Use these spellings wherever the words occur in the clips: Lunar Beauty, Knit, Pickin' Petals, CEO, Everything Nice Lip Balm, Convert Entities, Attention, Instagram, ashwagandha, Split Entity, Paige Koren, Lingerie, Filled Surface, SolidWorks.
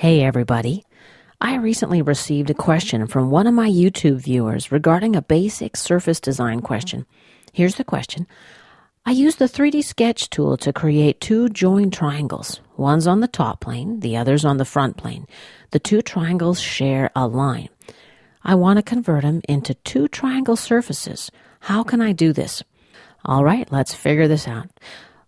Hey everybody, I recently received a question from one of my YouTube viewers regarding a basic surface design question. Here's the question. I used the 3D sketch tool to create two joined triangles. One's on the top plane, the other's on the front plane. The two triangles share a line. I want to convert them into two triangle surfaces. How can I do this? All right, let's figure this out.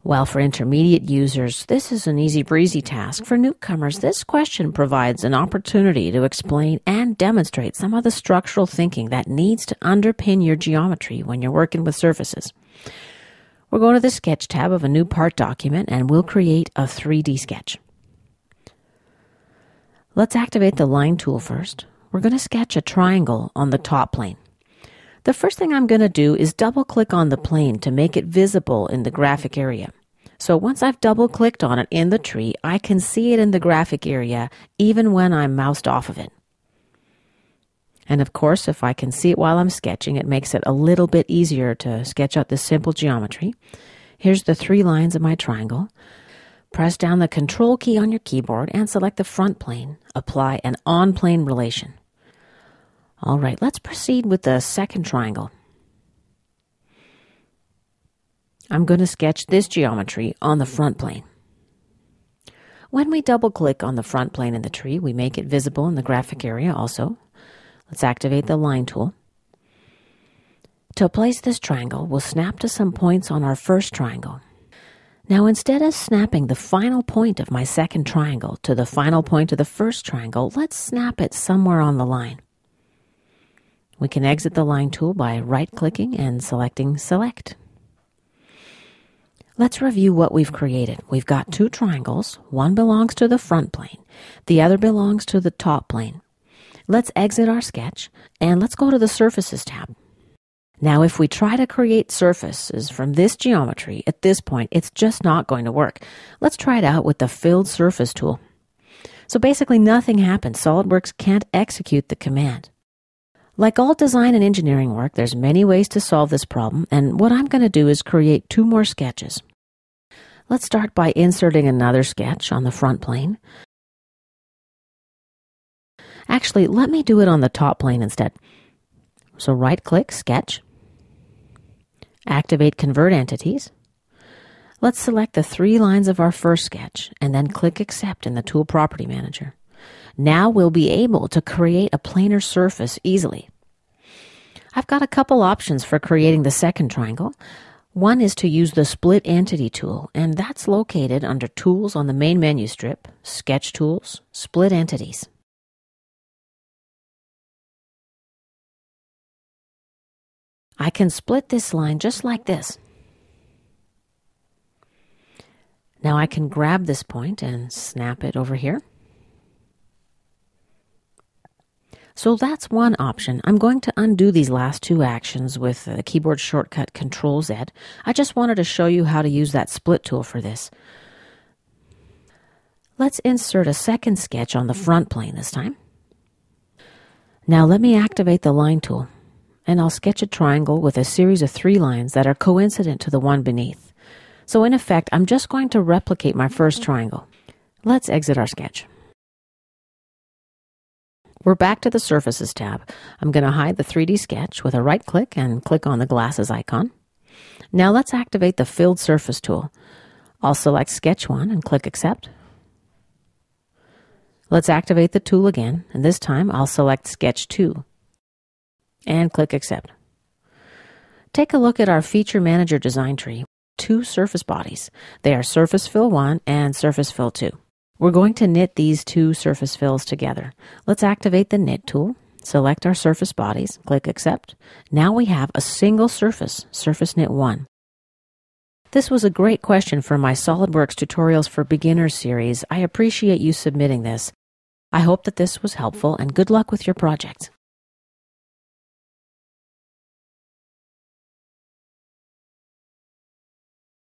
While for intermediate users, this is an easy breezy task, for newcomers, this question provides an opportunity to explain and demonstrate some of the structural thinking that needs to underpin your geometry when you're working with surfaces. We're going to the Sketch tab of a new part document, and we'll create a 3D sketch. Let's activate the line tool first. We're going to sketch a triangle on the top plane. The first thing I'm going to do is double-click on the plane to make it visible in the graphic area. So once I've double-clicked on it in the tree, I can see it in the graphic area even when I'm moused off of it. And of course, if I can see it while I'm sketching, it makes it a little bit easier to sketch out this simple geometry. Here's the three lines of my triangle. Press down the Control key on your keyboard and select the front plane. Apply an on-plane relation. All right, let's proceed with the second triangle. I'm going to sketch this geometry on the front plane. When we double-click on the front plane in the tree, we make it visible in the graphic area also. Let's activate the line tool. To place this triangle, we'll snap to some points on our first triangle. Now, instead of snapping the final point of my second triangle to the final point of the first triangle, let's snap it somewhere on the line. We can exit the line tool by right-clicking and selecting Select. Let's review what we've created. We've got two triangles. One belongs to the front plane. The other belongs to the top plane. Let's exit our sketch, and let's go to the Surfaces tab. Now, if we try to create surfaces from this geometry at this point, it's just not going to work. Let's try it out with the Filled Surface tool. So basically nothing happens. SolidWorks can't execute the command. Like all design and engineering work, there's many ways to solve this problem, and what I'm going to do is create two more sketches. Let's start by inserting another sketch on the front plane. Actually, let me do it on the top plane instead. So right-click, Sketch, activate Convert Entities. Let's select the three lines of our first sketch, and then click Accept in the Tool Property Manager. Now we'll be able to create a planar surface easily. I've got a couple options for creating the second triangle. One is to use the Split Entity tool, and that's located under Tools on the main menu strip, Sketch Tools, Split Entities. I can split this line just like this. Now I can grab this point and snap it over here. So that's one option. I'm going to undo these last two actions with the keyboard shortcut Control-Z. I just wanted to show you how to use that split tool for this. Let's insert a second sketch on the front plane this time. Now let me activate the line tool, and I'll sketch a triangle with a series of three lines that are coincident to the one beneath. So in effect, I'm just going to replicate my first triangle. Let's exit our sketch. We're back to the Surfaces tab. I'm going to hide the 3D sketch with a right-click and click on the glasses icon. Now let's activate the Filled Surface tool. I'll select Sketch 1 and click Accept. Let's activate the tool again, and this time I'll select Sketch 2 and click Accept. Take a look at our Feature Manager design tree. Two surface bodies. They are Surface Fill 1 and Surface Fill 2. We're going to knit these two surface fills together. Let's activate the Knit tool, select our surface bodies, click Accept. Now we have a single surface, Surface Knit 1. This was a great question for my SolidWorks Tutorials for Beginners series. I appreciate you submitting this. I hope that this was helpful, and good luck with your project.